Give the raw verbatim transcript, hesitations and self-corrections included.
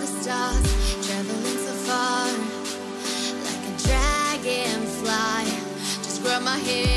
all the stars, traveling so far, like a dragonfly. Just grab my hand.